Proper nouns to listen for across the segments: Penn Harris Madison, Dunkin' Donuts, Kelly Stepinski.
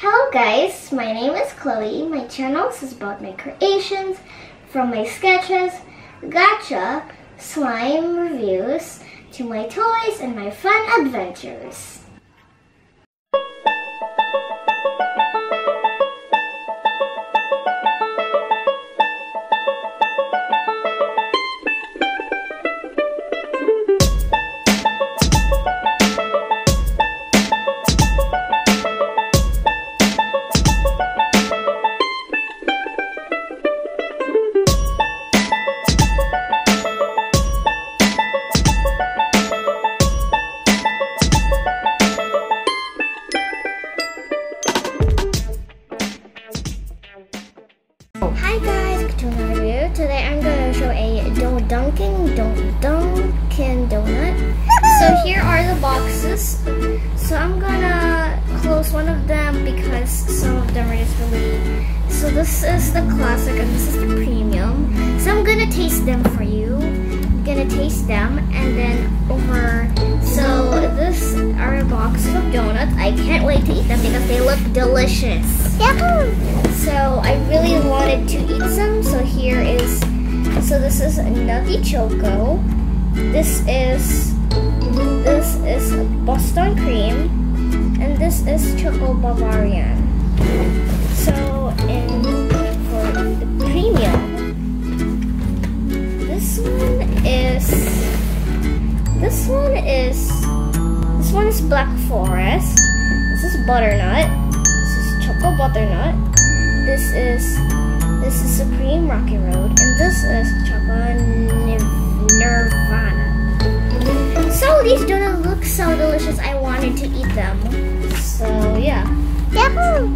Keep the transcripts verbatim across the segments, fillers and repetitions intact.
Hello guys, my name is Chloe. My channel is about my creations, from my sketches, gacha, slime reviews, to my toys and my fun adventures. Hi guys, welcome to another review. Today I'm going to show a Dunkin' Dunkin' Donut. So here are the boxes. So I'm going to close one of them because some of them are just really... So this is the classic and this is the premium. So I'm going to taste them for you. I'm going to taste them and then over... So this are boxes of donuts. I can't wait to eat them because they look delicious. Yum! So I really wanted to eat some, so here is, so this is Nutty Choco, this is, this is Boston Cream, and this is Choco Bavarian. So, and for the premium, this one is, this one is, this one is Black Forest, this is Butternut, this is Choco Butternut. This is this is Supreme Rocky Road, and this is Chocolate Nirvana. So these donuts look so delicious. I wanted to eat them. So yeah, yahoo!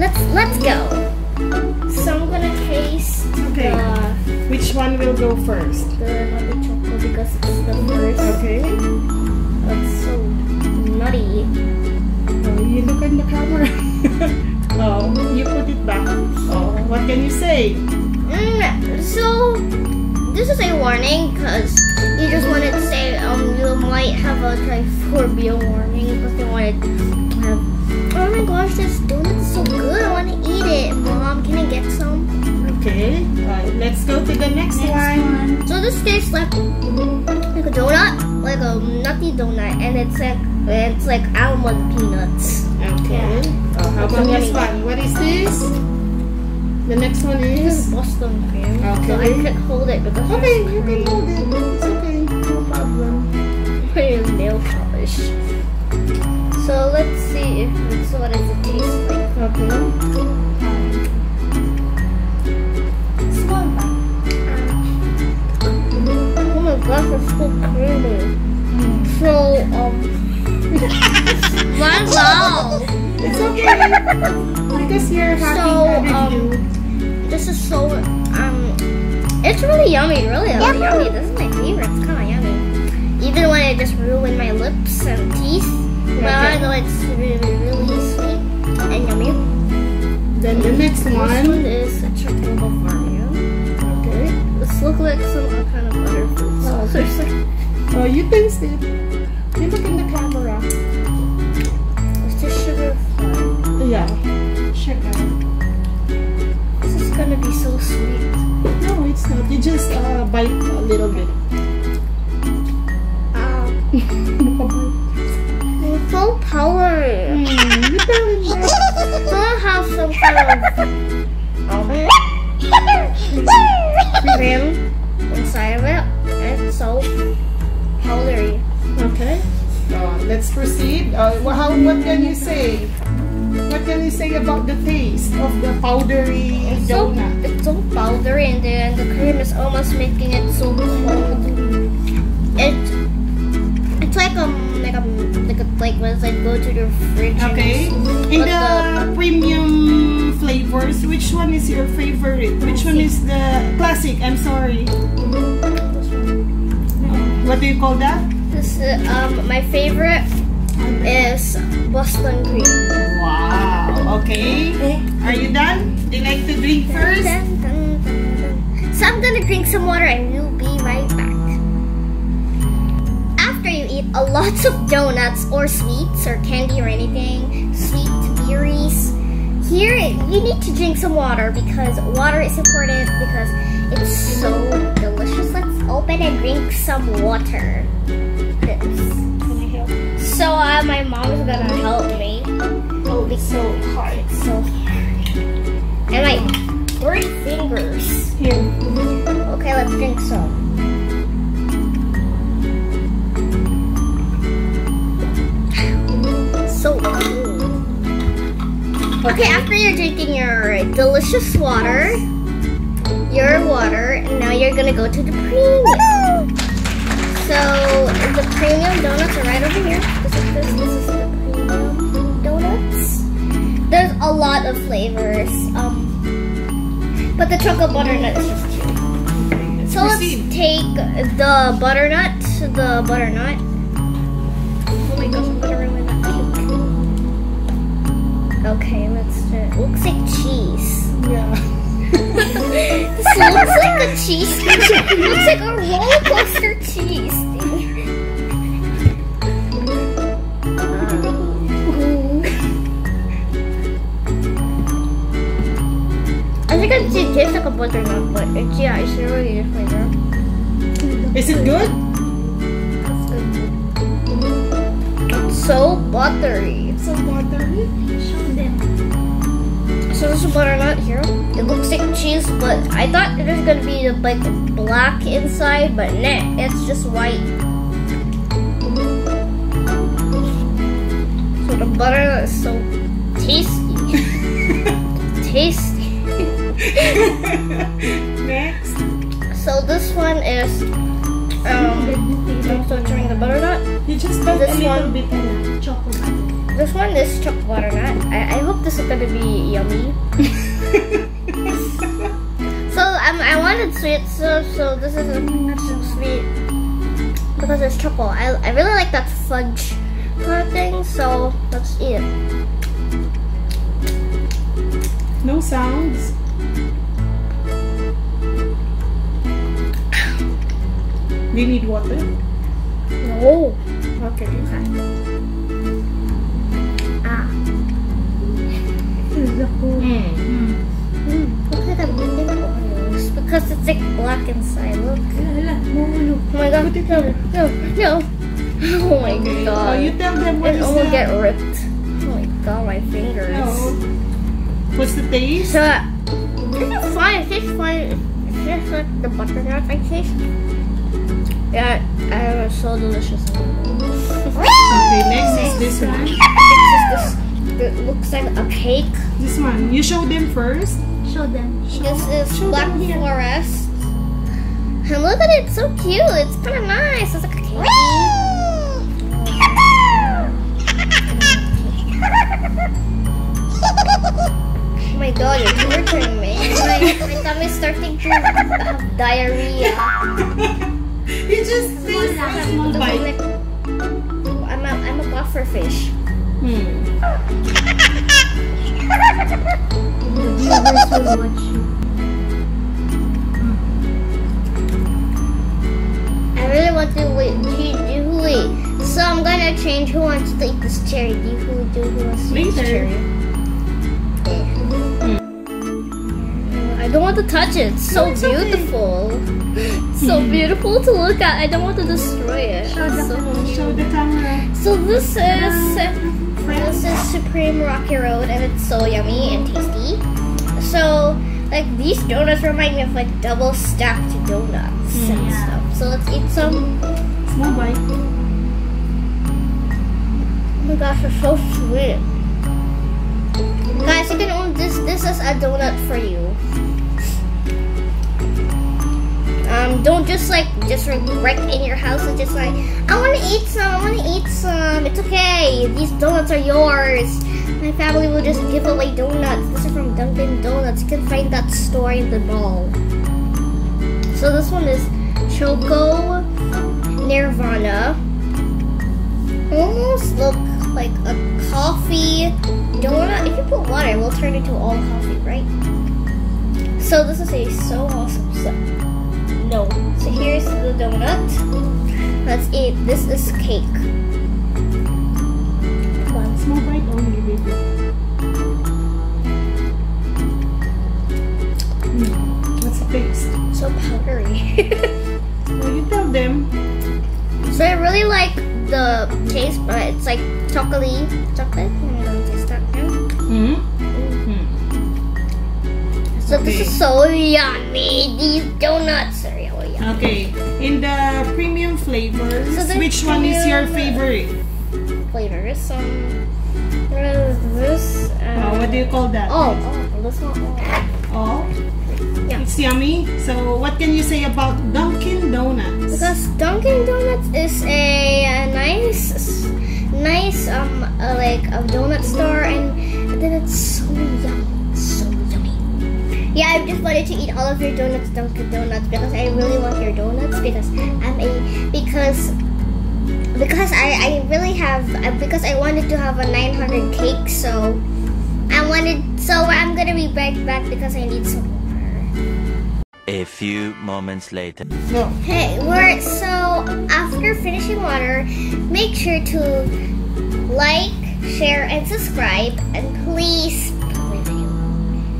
Let's let's go. So I'm gonna taste. Okay. The, Which one will go first? The nutty chocolate because it's the first. Okay. That's so nutty. Oh, you look in the camera. No, you put it back. Oh, what can you say? Mm, so, this is a warning because you just wanted to say um you might have a triphobia warning because they wanted to have. Oh my gosh, this donut is so good! I want to eat it. Mom, can I get some? Okay, right, let's go to the next, next one. one. So this tastes like like a donut, like a nutty donut, and it's like it's like almond peanuts. Okay. Yeah. Oh, how about this one? What is this? The next one is Boston cream. Okay. So I can't hold it because okay, you can hold it. It's okay. No problem. Pretty nail polish. So let's see if it's what does it taste like. Okay. It's fun. Oh my gosh, it's so creamy. Mm. So um. Wow. Wow. It's okay. Because you're happy so, um, you. This is so um it's really yummy, really, really yummy. This is my favorite, it's kinda yummy. Even when it just ruined my lips and teeth. Okay. Well, I know it's really really sweet and yummy. Then the next one, this one is a chocolate Bavarian. Okay. This looks like some kind of butterfly sauce or something. Oh, you taste it. You look in the camera. Yeah, sugar. This is gonna be so sweet. No, it's not. You just uh, bite a little bit. Ah, it's so powdery. Mm, you don't know. I have some kind of cream inside of it, and it's so powdery. Okay. Uh, let's proceed. Uh, how, what can you say? What can you say about the taste of the powdery it's donut? So, it's so powdery, and then the cream is almost making it so cold. It it's like a like a like a, like when I go to the fridge. Okay. In the, the premium flavors, which one is your favorite? Which one is the classic? I'm sorry. What do you call that? This is, um my favorite is Boston cream. Wow. Okay. Are you done? Do you like to drink first? Dun, dun, dun, dun. So I'm gonna drink some water and we'll be right back. After you eat a lot of donuts or sweets or candy or anything, sweet berries. Okay, you need to drink some water because water is important because it's so delicious. Let's open and drink some water. This. So uh, my mom is gonna help me. Oh, it's so hard. It's so hard. And like three fingers. Here. Okay, let's drink some. So cool. Okay, after you're drinking your delicious water, your water, and now you're gonna go to the premium. So the premium donuts are right over here. This is, this, this is the premium donuts. There's a lot of flavors, um, but the chocolate butternut is just cute. So let's take the butternut, the butternut. Oh my gosh, I'm gonna ruin that. Okay, let's do it. Looks like cheese. Yeah. This looks like a cheese. It looks like a roller coaster cheese thing. As you can see, it tastes like a butternut, but it's, yeah, it's really good flavor. Is it good? It's good. It's so buttery. It's so buttery? So there's a butternut here. It looks like cheese, but I thought it was gonna be like black inside, but nah, it's just white. So the butternut is so tasty. Tasty. Next. So this one is um I'm still chewing the butternut. You just got a little bit of chocolate. This one is chocolate butternut. I, I hope this is gonna be yummy. So um, I wanted sweet, so so this is so sweet because it's chocolate. I I really like that fudge kind of thing. So let's eat it. No sounds. We need water. No. Okay. Okay. Mm. Mm. Mm. Look at the big because it's like black inside. Look. Oh my god. No, no. Oh my god. Oh, you tell them what it almost get ripped. Oh my god, my fingers. No. What's the taste? So, it's fine. It tastes fine. It tastes like the butternut I taste. Yeah, it was so delicious. Okay, next is this one. Next is this. It looks like a cake. This one. You show them first. Show them. Show this them. Is show Black Forest. And look at it. It's so cute. It's kind of nice. It's like a cake. Oh my god, you're torturing me. My, my tummy is starting to have diarrhea. You just this small bite. Like, I'm, a, I'm a buffer fish. Hmm. I really want to wait to So I'm gonna change who wants to eat this cherry. Do you who do who wants to eat this cherry? Yeah. Mm. I don't want to touch it. It's so beautiful. It's so beautiful to look at. I don't want to destroy it. Show the, so show the camera. So this is This is Supreme Rocky Road, and it's so yummy and tasty. So, like, these donuts remind me of like double stacked donuts mm, and yeah. stuff. So let's eat some. Small bite. Oh my gosh, they're so sweet. Guys, you can own this. This is a donut for you. Um, don't just like just wreck in your house and just like I want to eat some. I want to eat some. It's okay. These donuts are yours. My family will just give away donuts. This is from Dunkin' Donuts. You can find that store in the mall. So this one is Choco Nirvana. Almost look like a coffee donut. If you put water, it will turn into all coffee, right? So this is a so awesome stuff. No. So here's the donut. Let's eat. This is cake. One small bite only, baby. the taste, but it's like chocolatey chocolate. Mm-hmm. Mm-hmm. So okay. This is so yummy. These donuts are really yummy. Okay, in the premium flavors, so which one is your favorite? Flavors. Um, what is this? Um, oh, what do you call that? Oh, oh this one. Oh. Oh. Yeah. It's yummy. So, what can you say about Dunkin' Donuts? Because Dunkin' Donuts is a, a nice, nice um a, like a donut store, and then it's so yummy, so yummy. Yeah, I just wanted to eat all of your donuts, Dunkin' Donuts, because I really want your donuts because I'm a because because I I really have because I wanted to have a nine hundred cake, so I wanted so I'm gonna be right back because I need some. A few moments later. No. Hey, we're so after finishing water, make sure to like, share, and subscribe, and please review.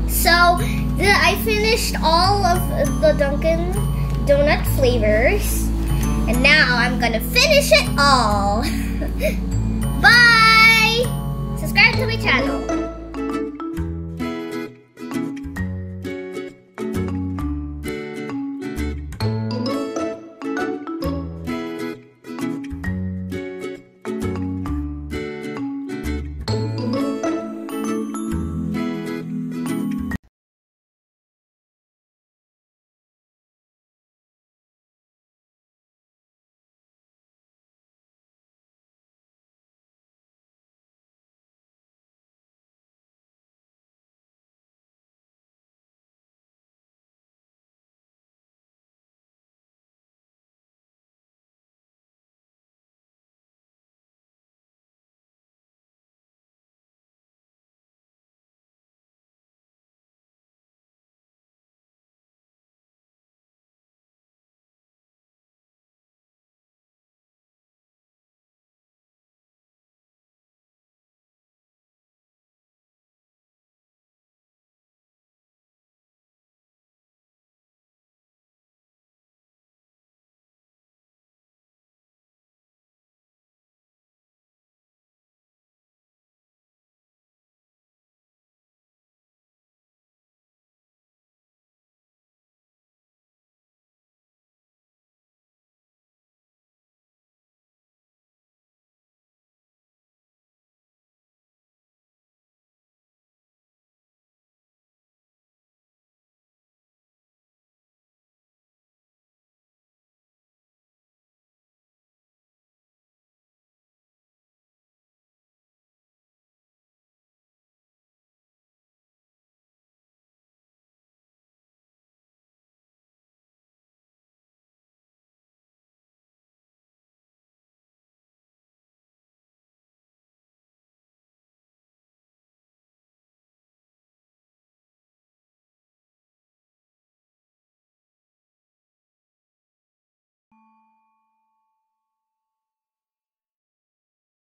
So the, I finished all of the Dunkin' Donut flavors, and now I'm gonna finish it all. Bye. Subscribe to my channel.